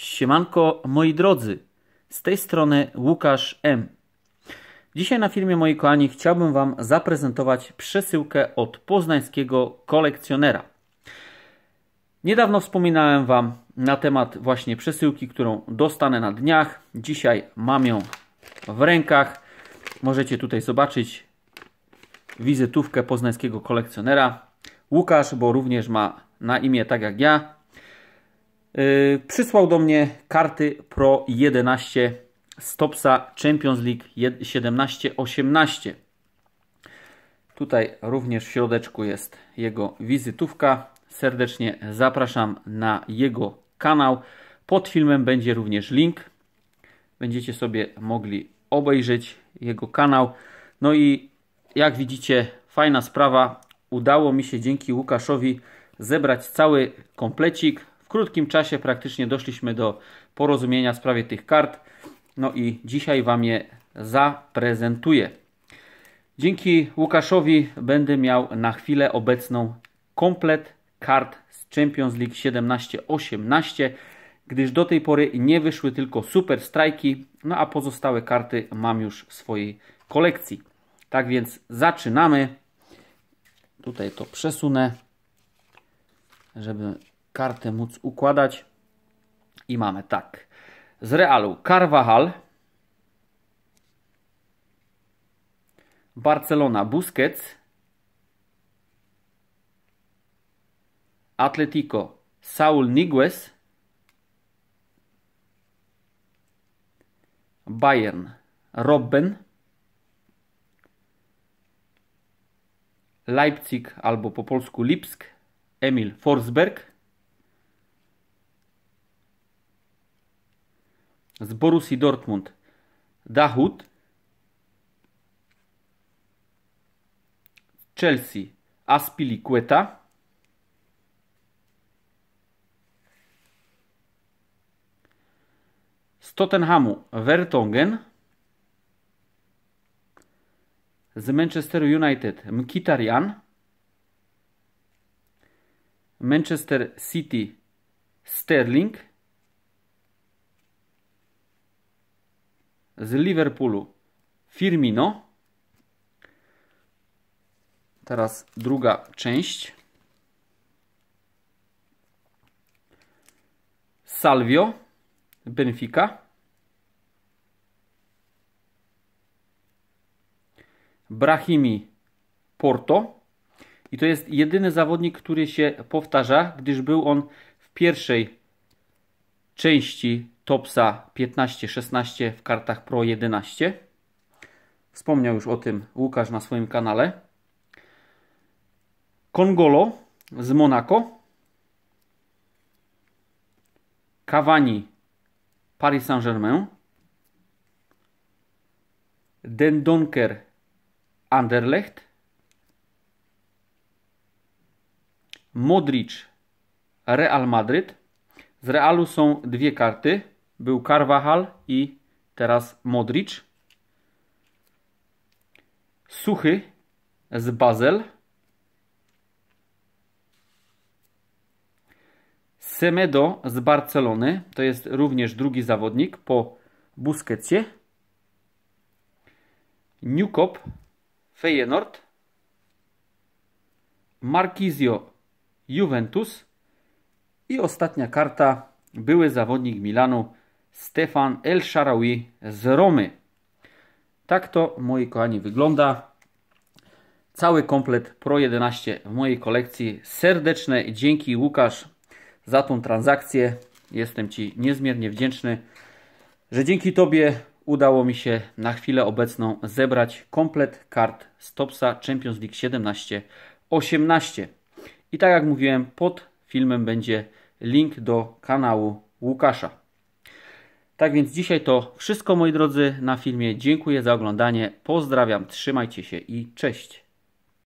Siemanko moi drodzy, z tej strony Łukasz M. Dzisiaj na filmie, moi kochani, chciałbym Wam zaprezentować przesyłkę od poznańskiego kolekcjonera. Niedawno wspominałem Wam na temat właśnie przesyłki, którą dostanę na dniach. Dzisiaj mam ją w rękach. Możecie tutaj zobaczyć wizytówkę poznańskiego kolekcjonera. Łukasz, bo również ma na imię tak jak ja. Przysłał do mnie karty Pro 11 z Topsa Champions League 17-18. Tutaj również w środeczku jest jego wizytówka. Serdecznie zapraszam na jego kanał. Pod filmem będzie również link. Będziecie sobie mogli obejrzeć jego kanał. No i jak widzicie, fajna sprawa. Udało mi się dzięki Łukaszowi zebrać cały komplecik. W krótkim czasie praktycznie doszliśmy do porozumienia w sprawie tych kart. No i dzisiaj Wam je zaprezentuję. Dzięki Łukaszowi będę miał na chwilę obecną komplet kart z Champions League 17-18, gdyż do tej pory nie wyszły tylko super strajki, no a pozostałe karty mam już w swojej kolekcji. Tak więc zaczynamy. Tutaj to przesunę, żeby kartę móc układać. I mamy tak: z Realu Carvajal, Barcelona Busquets, Atletico Saul Niguez, Bayern Robben, Leipzig albo po polsku Lipsk Emil Forsberg. Z Borussii Dortmund Dahoud, Chelsea Aspilicueta, z Tottenhamu Vertonghen, z Manchesteru United Mkhitaryan, Manchester City Sterling, z Liverpoolu Firmino. Teraz druga część. Salvio Benfica, Brahimi Porto. I to jest jedyny zawodnik, który się powtarza, gdyż był on w pierwszej części Topsa 15-16 w kartach Pro 11. Wspomniał już o tym Łukasz na swoim kanale. Kongolo z Monako, Cavani Paris Saint-Germain, Dendonker Anderlecht, Modric Real Madrid. Z Realu są dwie karty. Był Carvajal i teraz Modric. Suchy z Bazel, Semedo z Barcelony. To jest również drugi zawodnik po Busquetsie. Newkop Feyenoord, Marquisio Juventus. I ostatnia karta, były zawodnik Milanu Stefan El Sharawi z Romy. Tak to, moi kochani, wygląda cały komplet Pro 11 w mojej kolekcji. Serdeczne dzięki, Łukasz, za tą transakcję. Jestem Ci niezmiernie wdzięczny, że dzięki Tobie udało mi się na chwilę obecną zebrać komplet kart z Topsa Champions League 17-18. I tak jak mówiłem, pod filmem będzie link do kanału Łukasza. Tak więc dzisiaj to wszystko, moi drodzy, na filmie. Dziękuję za oglądanie. Pozdrawiam, trzymajcie się i cześć.